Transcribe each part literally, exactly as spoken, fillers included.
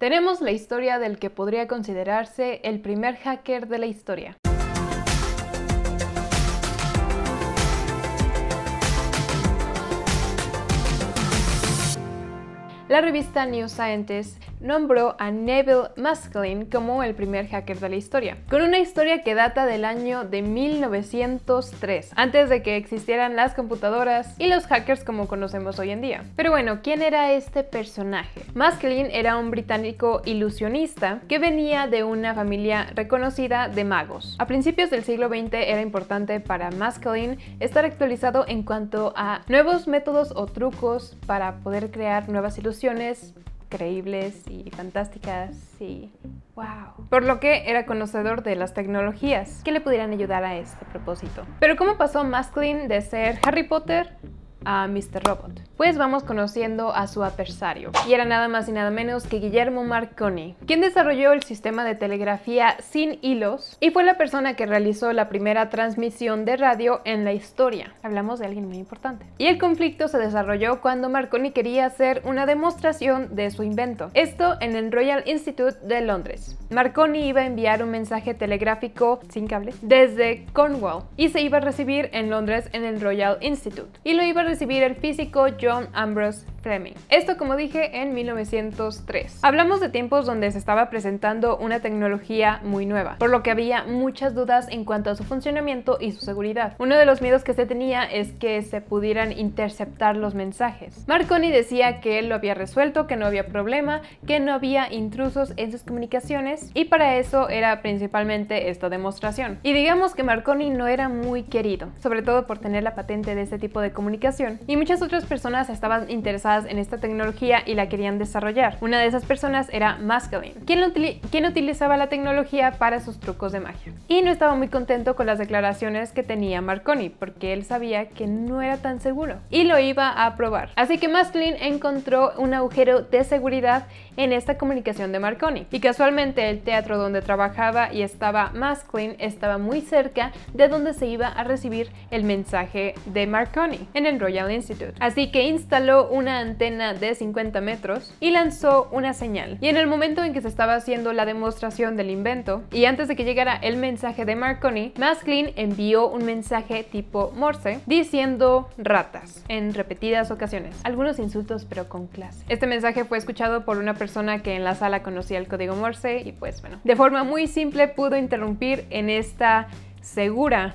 Tenemos la historia del que podría considerarse el primer hacker de la historia. La revista New Scientist nombró a Nevil Maskelyne como el primer hacker de la historia, con una historia que data del año de mil novecientos tres, antes de que existieran las computadoras y los hackers como conocemos hoy en día. Pero bueno, ¿quién era este personaje? Maskelyne era un británico ilusionista que venía de una familia reconocida de magos. A principios del siglo veinte era importante para Maskelyne estar actualizado en cuanto a nuevos métodos o trucos para poder crear nuevas ilusiones creíbles y fantásticas y wow. Por lo que era conocedor de las tecnologías que le pudieran ayudar a este propósito. Pero ¿cómo pasó Maskelyne de ser Harry Potter a mister Robot? Pues vamos conociendo a su adversario, y era nada más y nada menos que Guglielmo Marconi, quien desarrolló el sistema de telegrafía sin hilos y fue la persona que realizó la primera transmisión de radio en la historia. Hablamos de alguien muy importante. Y el conflicto se desarrolló cuando Marconi quería hacer una demostración de su invento, esto en el Royal Institute de Londres. Marconi iba a enviar un mensaje telegráfico sin cable desde Cornwall y se iba a recibir en Londres en el Royal Institute, y lo iba a recibir el físico John Ambrose. Fleming. Esto, como dije, en mil novecientos tres. Hablamos de tiempos donde se estaba presentando una tecnología muy nueva, por lo que había muchas dudas en cuanto a su funcionamiento y su seguridad. Uno de los miedos que se tenía es que se pudieran interceptar los mensajes. Marconi decía que él lo había resuelto, que no había problema, que no había intrusos en sus comunicaciones, y para eso era principalmente esta demostración. Y digamos que Marconi no era muy querido, sobre todo por tener la patente de este tipo de comunicación, y muchas otras personas estaban interesadas en esta tecnología y la querían desarrollar. Una de esas personas era Maskelyne, quien, util quien utilizaba la tecnología para sus trucos de magia. Y no estaba muy contento con las declaraciones que tenía Marconi, porque él sabía que no era tan seguro y lo iba a probar. Así que Maskelyne encontró un agujero de seguridad en esta comunicación de Marconi, y casualmente el teatro donde trabajaba y estaba Maskelyne estaba muy cerca de donde se iba a recibir el mensaje de Marconi, en el Royal Institute. Así que instaló una antena de cincuenta metros y lanzó una señal, y en el momento en que se estaba haciendo la demostración del invento y antes de que llegara el mensaje de Marconi, Maskelyne envió un mensaje tipo Morse diciendo ratas en repetidas ocasiones, algunos insultos pero con clase. Este mensaje fue escuchado por una persona que en la sala conocía el código Morse, y pues bueno, de forma muy simple pudo interrumpir en esta segura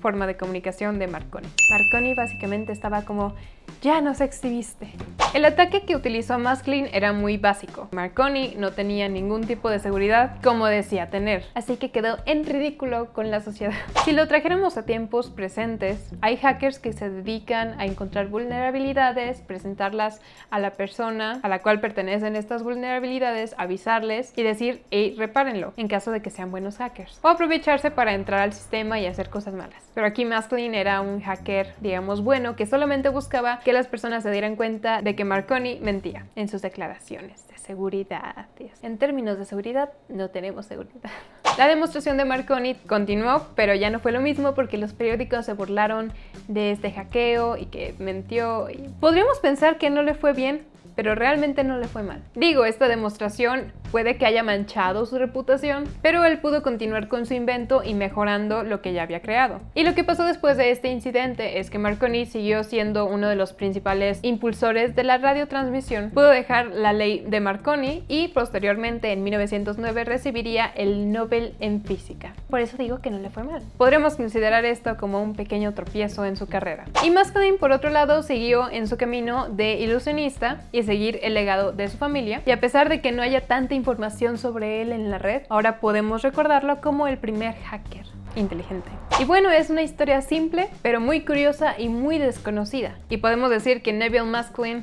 forma de comunicación de Marconi. Marconi básicamente estaba como: ya nos exhibiste. El ataque que utilizó Maskelyne era muy básico. Marconi no tenía ningún tipo de seguridad como decía tener, así que quedó en ridículo con la sociedad. Si lo trajéramos a tiempos presentes, hay hackers que se dedican a encontrar vulnerabilidades, presentarlas a la persona a la cual pertenecen estas vulnerabilidades, avisarles y decir: hey, repárenlo, en caso de que sean buenos hackers, o aprovecharse para entrar al sistema y hacer cosas malas. Pero aquí Maskelyne era un hacker, digamos, bueno, que solamente buscaba que las personas se dieran cuenta de que Marconi mentía en sus declaraciones de seguridad. En términos de seguridad, no tenemos seguridad. La demostración de Marconi continuó, pero ya no fue lo mismo porque los periódicos se burlaron de este hackeo y que mentió. Y podríamos pensar que no le fue bien, pero realmente no le fue mal. Digo, esta demostración puede que haya manchado su reputación, pero él pudo continuar con su invento y mejorando lo que ya había creado. Y lo que pasó después de este incidente es que Marconi siguió siendo uno de los principales impulsores de la radiotransmisión, pudo dejar la ley de Marconi y posteriormente en mil novecientos nueve recibiría el Nobel en física. Por eso digo que no le fue mal. Podremos considerar esto como un pequeño tropiezo en su carrera. Y Maskelyne, por otro lado, siguió en su camino de ilusionista y seguir el legado de su familia, y a pesar de que no haya tanta información sobre él en la red, ahora podemos recordarlo como el primer hacker inteligente. Y bueno, es una historia simple, pero muy curiosa y muy desconocida, y podemos decir que Nevil Maskelyne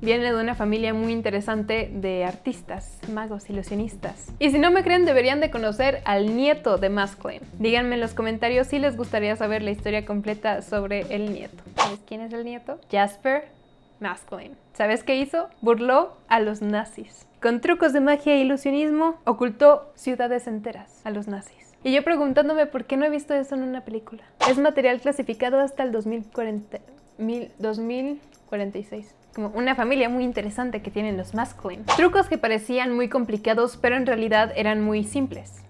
viene de una familia muy interesante de artistas, magos, ilusionistas. Y si no me creen, deberían de conocer al nieto de Maskelyne. Díganme en los comentarios si les gustaría saber la historia completa sobre el nieto. ¿Sabes quién es el nieto? Jasper Maskelyne. ¿Sabes qué hizo? Burló a los nazis. Con trucos de magia e ilusionismo, ocultó ciudades enteras a los nazis. Y yo preguntándome por qué no he visto eso en una película. Es material clasificado hasta el dos mil cuarenta, mil, dos mil cuarenta y seis. como una familia muy interesante que tienen los Maskelyne. Trucos que parecían muy complicados, pero en realidad eran muy simples.